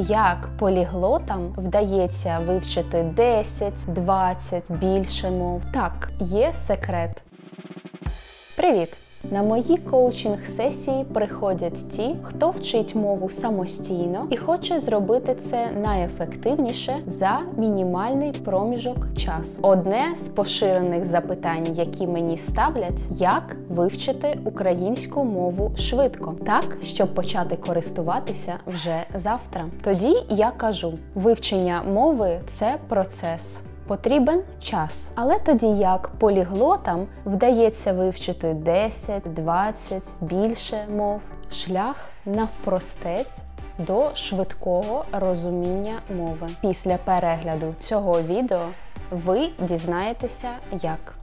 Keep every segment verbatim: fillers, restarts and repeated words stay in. Як поліглотам вдається вивчити десять, двадцять, більше мов? Так, є секрет. Привіт! На мої коучинг-сесії приходять ті, хто вчить мову самостійно і хоче зробити це найефективніше за мінімальний проміжок часу. Одне з поширених запитань, які мені ставлять – як вивчити українську мову швидко, так, щоб почати користуватися вже завтра. Тоді я кажу – вивчення мови – це процес. Потрібен час. Але тоді як поліглотам вдається вивчити десять, двадцять, більше мов? Шлях навпростець до швидкого розуміння мови. Після перегляду цього відео ви дізнаєтеся як.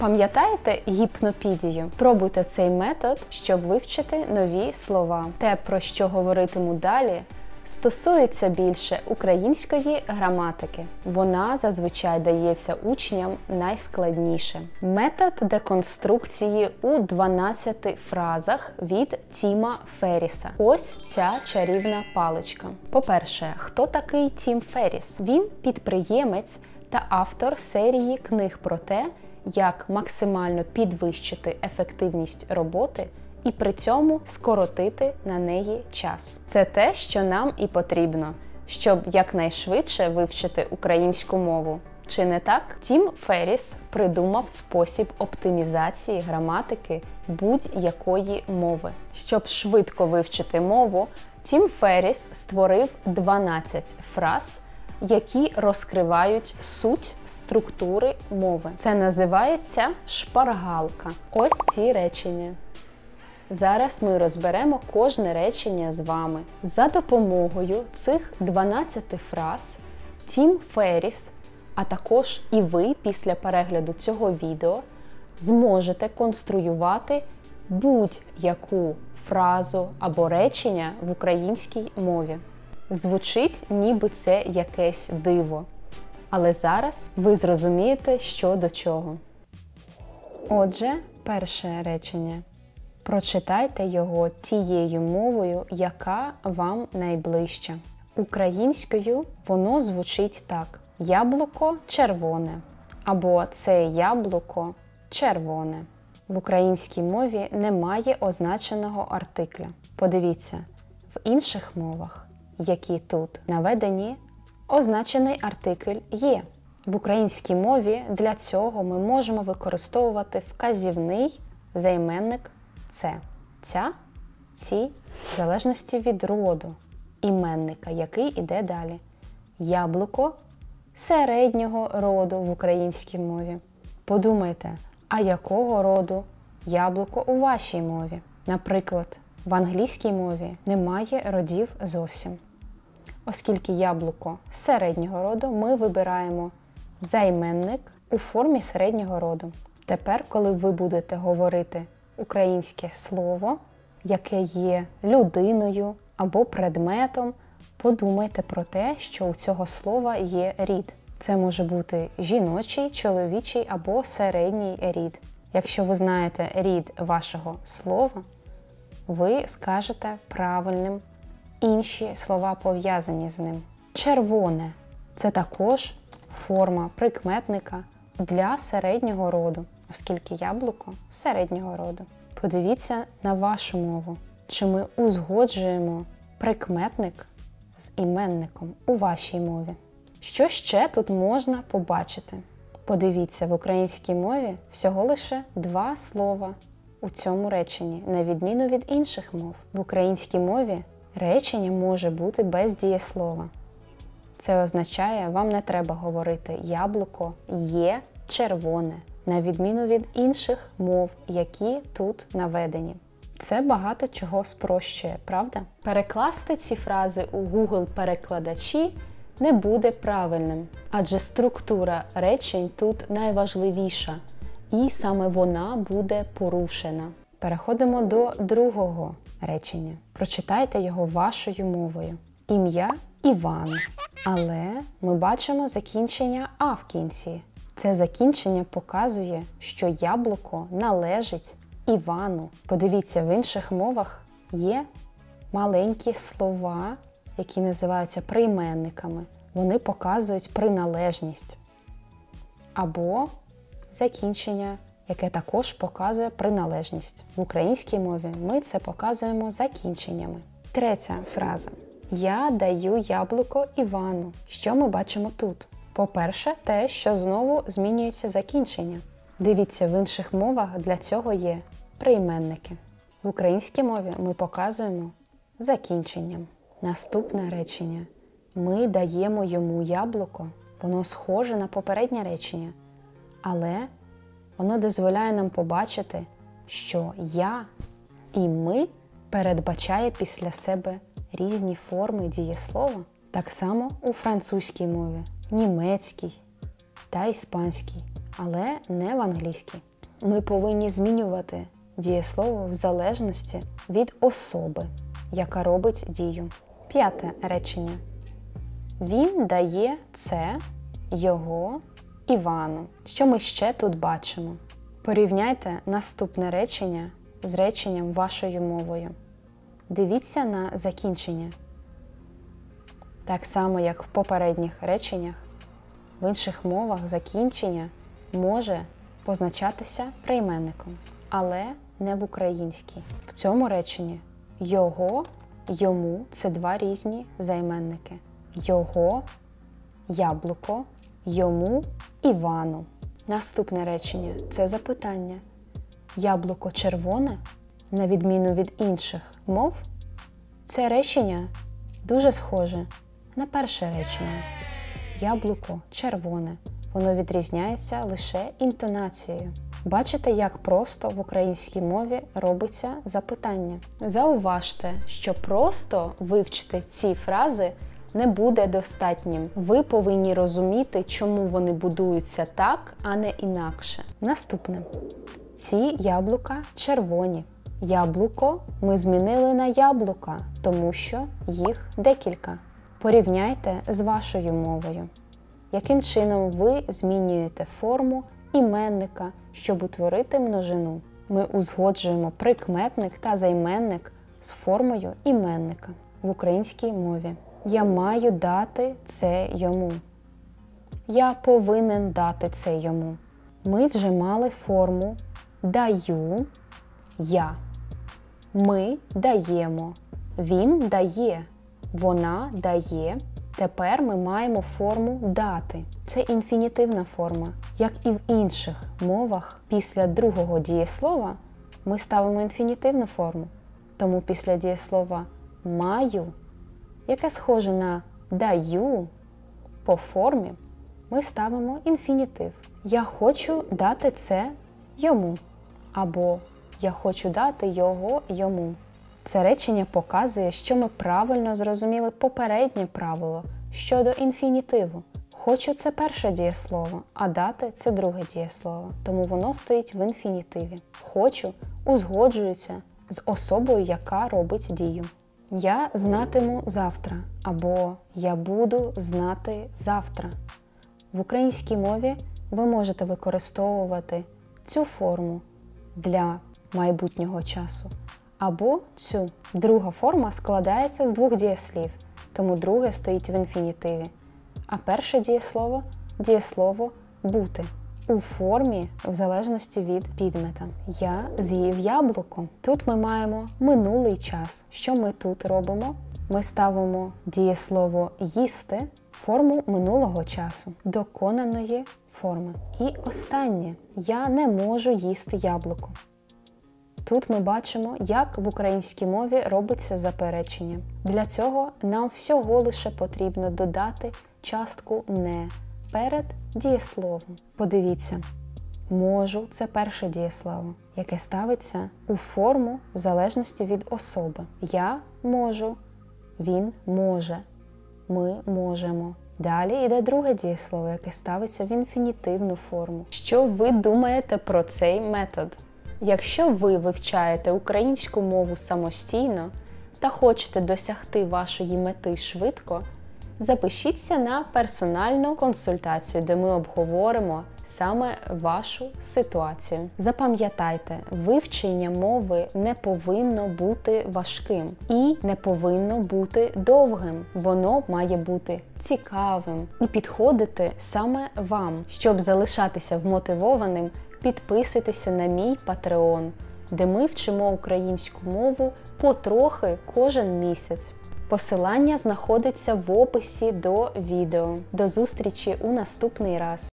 Пам'ятаєте гіпнопідію? Пробуйте цей метод, щоб вивчити нові слова. Те, про що говоритиму далі, стосується більше української граматики. Вона зазвичай дається учням найскладніше. Метод деконструкції у дванадцяти фразах від Тіма Ферріса. Ось ця чарівна паличка. По-перше, хто такий Тім Ферріс? Він підприємець та автор серії книг про те, як максимально підвищити ефективність роботи і при цьому скоротити на неї час. Це те, що нам і потрібно, щоб якнайшвидше вивчити українську мову. Чи не так? Тім Ферріс придумав спосіб оптимізації граматики будь-якої мови. Щоб швидко вивчити мову, Тім Ферріс створив дванадцять фраз, які розкривають суть структури мови. Це називається шпаргалка. Ось ці речення. Зараз ми розберемо кожне речення з вами. За допомогою цих дванадцяти фраз Тім Ферріс, а також і ви після перегляду цього відео, зможете конструювати будь-яку фразу або речення в українській мові. Звучить, ніби це якесь диво. Але зараз ви зрозумієте, що до чого. Отже, перше речення. Прочитайте його тією мовою, яка вам найближча. Українською воно звучить так. Яблуко червоне. Або це яблуко червоне. В українській мові немає означеного артикля. Подивіться, в інших мовах, які тут наведені, означений артикль є. В українській мові для цього ми можемо використовувати вказівний займенник це, ця, ці, в залежності від роду, іменника, який іде далі. Яблуко середнього роду в українській мові. Подумайте, а якого роду яблуко у вашій мові? Наприклад, в англійській мові немає родів зовсім. Оскільки яблуко середнього роду, ми вибираємо займенник у формі середнього роду. Тепер, коли ви будете говорити українське слово, яке є людиною або предметом, подумайте про те, що у цього слова є рід. Це може бути жіночий, чоловічий або середній рід. Якщо ви знаєте рід вашого слова, ви скажете правильним інші слова, пов'язані з ним. Червоне – це також форма прикметника для середнього роду, оскільки яблуко середнього роду. Подивіться на вашу мову, чи ми узгоджуємо прикметник з іменником у вашій мові. Що ще тут можна побачити? Подивіться, в українській мові всього лише два слова у цьому реченні, на відміну від інших мов. В українській мові речення може бути без дієслова. Це означає, вам не треба говорити «яблуко є червоне», на відміну від інших мов, які тут наведені. Це багато чого спрощує, правда? Перекласти ці фрази у Google-перекладачі не буде правильним, адже структура речень тут найважливіша, і саме вона буде порушена. Переходимо до другого речення. Прочитайте його вашою мовою. Ім'я Іван, але ми бачимо закінчення «а» в кінці. Це закінчення показує, що яблуко належить Івану. Подивіться, в інших мовах є маленькі слова, які називаються прийменниками. Вони показують приналежність. Або закінчення, яке також показує приналежність. В українській мові ми це показуємо закінченнями. Третя фраза. Я даю яблуко Івану. Що ми бачимо тут? По-перше, те, що знову змінюється закінчення. Дивіться, в інших мовах для цього є прийменники. В українській мові ми показуємо закінченням. Наступне речення. Ми даємо йому яблуко. Воно схоже на попереднє речення. Але воно дозволяє нам побачити, що «я» і «ми» передбачає після себе різні форми дієслова. Так само у французькій мові, німецькій та іспанській, але не в англійській. Ми повинні змінювати дієслово в залежності від особи, яка робить дію. П'яте речення. Він дає це, його, Івану. Що ми ще тут бачимо? Порівняйте наступне речення з реченням вашою мовою. Дивіться на закінчення. Так само, як в попередніх реченнях, в інших мовах закінчення може позначатися прийменником, але не в українській. В цьому реченні його, йому – це два різні займенники. Його – яблуко, йому – Івану. Наступне речення – це запитання. Яблуко червоне, на відміну від інших мов, це речення дуже схоже на перше речення. Яблуко червоне. Воно відрізняється лише інтонацією. Бачите, як просто в українській мові робиться запитання. Зауважте, що просто вивчити ці фрази не буде достатнім. Ви повинні розуміти, чому вони будуються так, а не інакше. Наступне. Ці яблука червоні. Яблуко ми змінили на яблука, тому що їх декілька. Порівняйте з вашою мовою. Яким чином ви змінюєте форму іменника, щоб утворити множину? Ми узгоджуємо прикметник та займенник з формою іменника в українській мові. Я маю дати це йому. Я повинен дати це йому. Ми вже мали форму «даю» – «я». Ми даємо. Він дає. Вона дає. Тепер ми маємо форму «дати». Це інфінітивна форма. Як і в інших мовах, після другого дієслова ми ставимо інфінітивну форму. Тому після дієслова «маю», яке схоже на «даю» по формі, ми ставимо інфінітив. Я хочу дати це йому. Або я хочу дати його йому. Це речення показує, що ми правильно зрозуміли попереднє правило щодо інфінітиву. Хочу – це перше дієслово, а дати – це друге дієслово. Тому воно стоїть в інфінітиві. Хочу узгоджується з особою, яка робить дію. Я знатиму завтра, або я буду знати завтра. В українській мові ви можете використовувати цю форму для майбутнього часу, або цю. Друга форма складається з двох дієслів, тому друге стоїть в інфінітиві, а перше дієслово – дієслово «бути» у формі в залежності від підмета. Я з'їв яблуко. Тут ми маємо минулий час. Що ми тут робимо? Ми ставимо дієслово «їсти» в форму минулого часу, доконаної форми. І останнє. Я не можу їсти яблуко. Тут ми бачимо, як в українській мові робиться заперечення. Для цього нам всього лише потрібно додати частку «не» перед дієсловом. Подивіться, можу – це перше дієслово, яке ставиться у форму в залежності від особи. Я можу, він може, ми можемо. Далі йде друге дієслово, яке ставиться в інфінітивну форму. Що ви думаєте про цей метод? Якщо ви вивчаєте українську мову самостійно та хочете досягти вашої мети швидко, запишіться на персональну консультацію, де ми обговоримо саме вашу ситуацію. Запам'ятайте, вивчення мови не повинно бути важким і не повинно бути довгим. Воно має бути цікавим і підходити саме вам. Щоб залишатися вмотивованим, підписуйтеся на мій Patreon, де ми вчимо українську мову потрохи кожен місяць. Посилання знаходиться в описі до відео. До зустрічі у наступний раз!